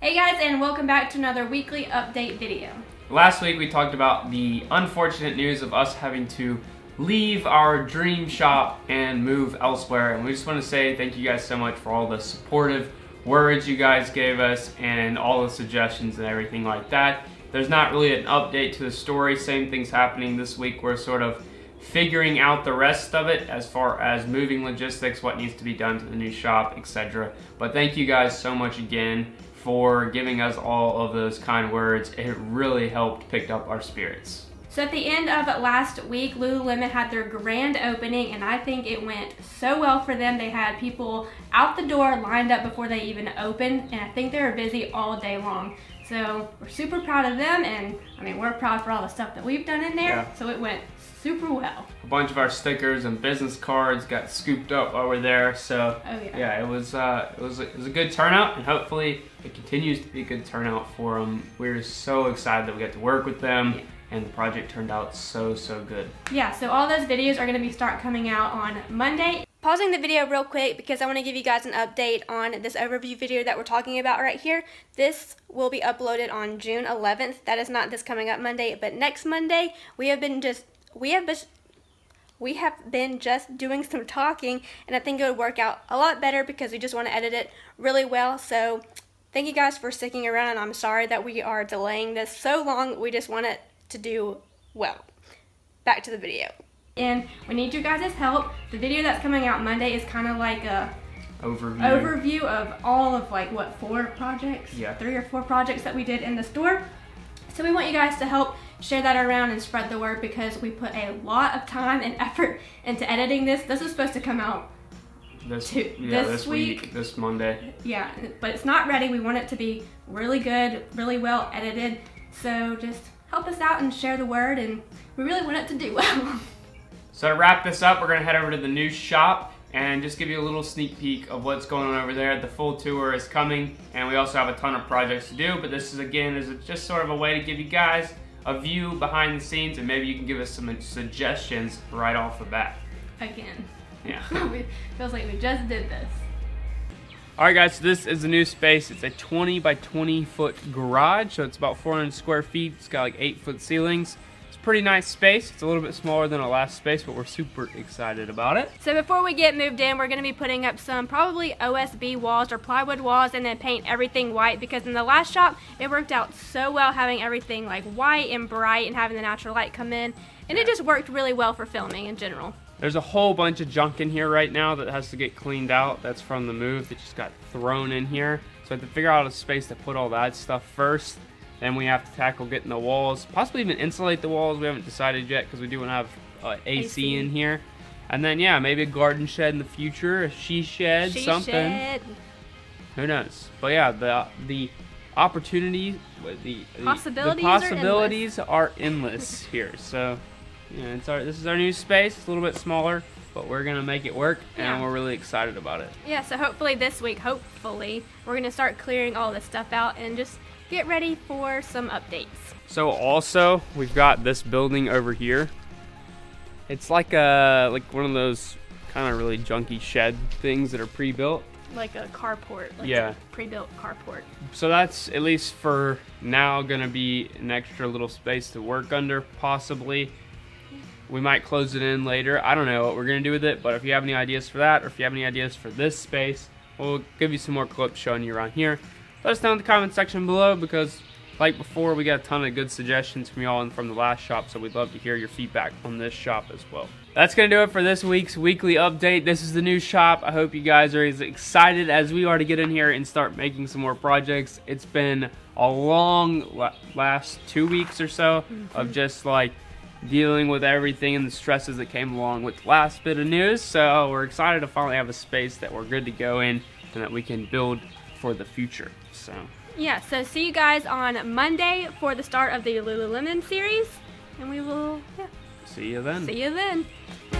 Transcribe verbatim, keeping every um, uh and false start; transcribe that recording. Hey guys, and welcome back to another weekly update video. Last week we talked about the unfortunate news of us having to leave our dream shop and move elsewhere, and we just want to say thank you guys so much for all the supportive words you guys gave us and all the suggestions and everything like that. There's not really an update to the story. Same thing's happening this week. We're sort of figuring out the rest of it as far as moving logistics, what needs to be done to the new shop, et cetera. But thank you guys so much again for giving us all of those kind words. It really helped pick up our spirits. So at the end of last week, Lululemon had their grand opening, and I think it went so well for them. They had people out the door lined up before they even opened, and I think they were busy all day long. So we're super proud of them, and I mean, we're proud for all the stuff that we've done in there, yeah. So it went super well. A bunch of our stickers and business cards got scooped up over there, so oh, yeah. yeah, it was uh, it was a, it was a good turnout, and hopefully it continues to be a good turnout for them. We're so excited that we got to work with them, yeah. And the project turned out so, so good. Yeah, so all those videos are gonna be start coming out on Monday. Pausing the video real quick because I want to give you guys an update on this overview video that we're talking about right here. This will be uploaded on June eleventh. That is not this coming up Monday, but next Monday. We have been just we have been, we have been just doing some talking, and I think it would work out a lot better because we just want to edit it really well. So thank you guys for sticking around. I'm sorry that we are delaying this so long. We just want it to do well. Back to the video. And we need your guys' help. The video that's coming out Monday is kind of like a overview. overview of all of like what four projects, yeah. three or four projects that we did in the store. So we want you guys to help share that around and spread the word because we put a lot of time and effort into editing this. This is supposed to come out this, to, yeah, this, this week, week, this Monday. Yeah, but it's not ready. We want it to be really good, really well edited. So just help us out and share the word, and we really want it to do well. So to wrap this up, we're gonna head over to the new shop and just give you a little sneak peek of what's going on over there. The full tour is coming, and we also have a ton of projects to do, but this is, again, is just sort of a way to give you guys a view behind the scenes, and maybe you can give us some suggestions right off the bat. Again. Yeah. Feels like we just did this. All right guys, so this is the new space. It's a twenty by twenty foot garage, so it's about four hundred square feet. It's got like eight foot ceilings. Pretty nice space. It's a little bit smaller than our last space, but we're super excited about it. So before we get moved in, we're going to be putting up some probably O S B walls or plywood walls, and then paint everything white, because in the last shop it worked out so well having everything like white and bright and having the natural light come in, and it just worked really well for filming in general. There's a whole bunch of junk in here right now that has to get cleaned out. That's from the move that just got thrown in here, so I have to figure out a space to put all that stuff first. Then we have to tackle getting the walls, possibly even insulate the walls. We haven't decided yet because we do want to have uh, A C in here. And then, yeah, maybe a garden shed in the future, a she shed, she something. Shed. Who knows? But yeah, the the opportunity, the possibilities, the possibilities are endless, are endless here. So, you know, it's our this is our new space. It's a little bit smaller, but we're gonna make it work, yeah. And we're really excited about it. Yeah. So hopefully this week, hopefully we're gonna start clearing all this stuff out and just get ready for some updates. So also, we've got this building over here. It's like a like one of those kind of really junky shed things that are pre-built. Like a carport. Like yeah. Pre-built carport. So that's, at least for now, gonna be an extra little space to work under, possibly. We might close it in later. I don't know what we're gonna do with it, but if you have any ideas for that, or if you have any ideas for this space, we'll give you some more clips showing you around here. Let us know in the comment section below, because like before, we got a ton of good suggestions from y'all and from the last shop, so we'd love to hear your feedback on this shop as well. That's going to do it for this week's weekly update. This is the new shop. I hope you guys are as excited as we are to get in here and start making some more projects. It's been a long last two weeks or so of just like dealing with everything and the stresses that came along with the last bit of news, so we're excited to finally have a space that we're good to go in and that we can build for the future. So yeah, so see you guys on Monday for the start of the Lululemon series, and we will yeah. see you then see you then